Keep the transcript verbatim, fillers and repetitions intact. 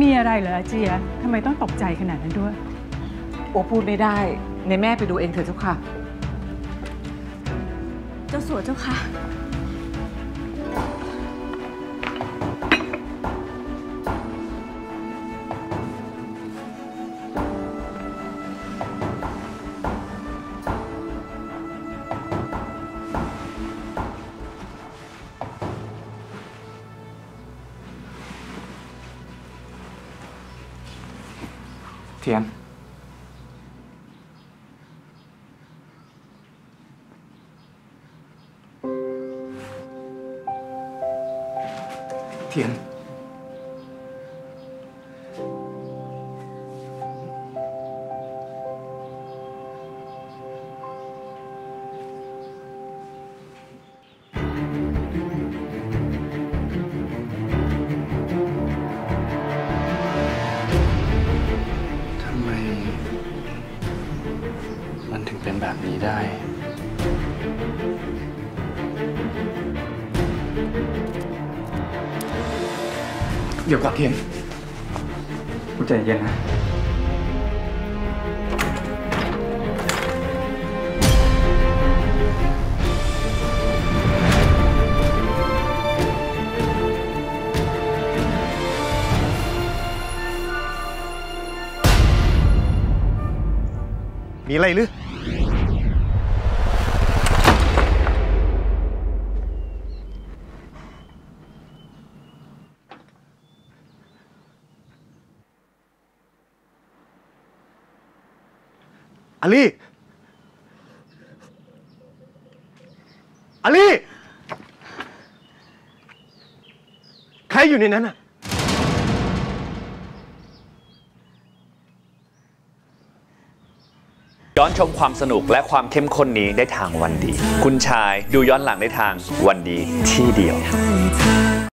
มีอะไรเหรออาเจียทำไมต้องตกใจขนาดนั้นด้วยโอพูดไม่ได้ในแม่ไปดูเองเถอะเจ้าค่ะเจ้าสัวเจ้าค่ะเทียนเทียนเป็นแบบนี้ได้เดี๋ยวก่อนเทียนใจเย็นนะมีอะไรหรืออาลี อาลี ใครอยู่ในนั้นน่ะย้อนชมความสนุกและความเข้มข้นนี้ได้ทางวันดีคุณชายดูย้อนหลังได้ทางวันดีที่เดียว